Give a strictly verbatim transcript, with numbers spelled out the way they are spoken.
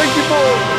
Thank you both.